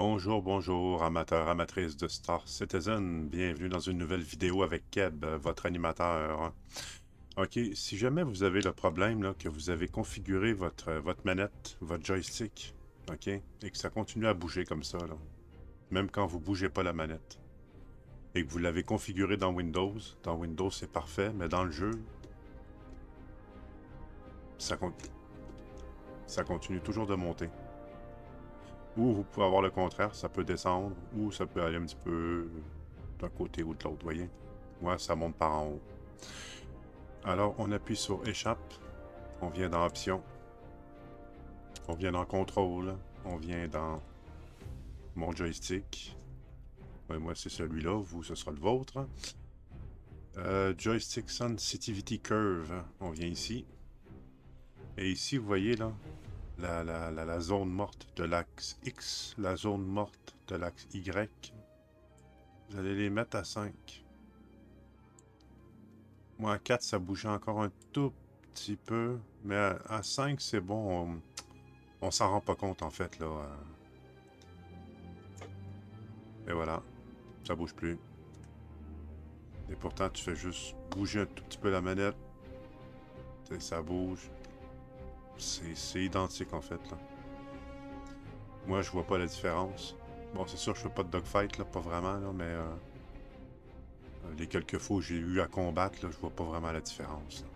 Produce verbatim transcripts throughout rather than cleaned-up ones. Bonjour, bonjour, amateurs, amatrices de Star Citizen. Bienvenue dans une nouvelle vidéo avec Keb, votre animateur. Ok, si jamais vous avez le problème là, que vous avez configuré votre, votre manette, votre joystick, ok, et que ça continue à bouger comme ça, là, même quand vous ne bougez pas la manette, et que vous l'avez configuré dans Windows, dans Windows c'est parfait, mais dans le jeu, ça continue, ça continue toujours de monter. Ou vous pouvez avoir le contraire, ça peut descendre, ou ça peut aller un petit peu d'un côté ou de l'autre, voyez. Ouais, ça monte par en haut. Alors, on appuie sur échappe, on vient dans options, on vient dans contrôle, on vient dans mon joystick. Ouais, moi, c'est celui-là, vous, ce sera le vôtre. Euh, joystick sensitivity curve, on vient ici. Et ici, vous voyez là, La, la, la, la zone morte de l'axe X, la zone morte de l'axe Y. Vous allez les mettre à cinq. Moi, à quatre, ça bougeait encore un tout petit peu. Mais à, à cinq, c'est bon. On, on s'en rend pas compte, en fait, là. Et voilà. Ça bouge plus. Et pourtant, tu fais juste bouger un tout petit peu la manette. Et ça bouge. C'est identique en fait là. Moi je vois pas la différence. Bon c'est sûr je fais pas de dogfight là, pas vraiment là, mais euh, les quelques fois que j'ai eu à combattre là, je vois pas vraiment la différence là.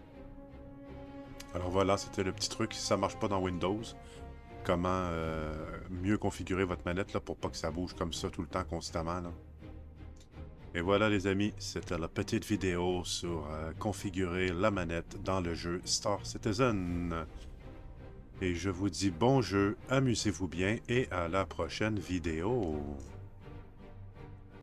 Alors voilà, c'était le petit truc. Si ça marche pas dans Windows, comment euh, mieux configurer votre manette là, pour pas que ça bouge comme ça tout le temps constamment là. Et voilà les amis, c'était la petite vidéo sur euh, configurer la manette dans le jeu Star Citizen. Et je vous dis bon jeu, amusez-vous bien et à la prochaine vidéo.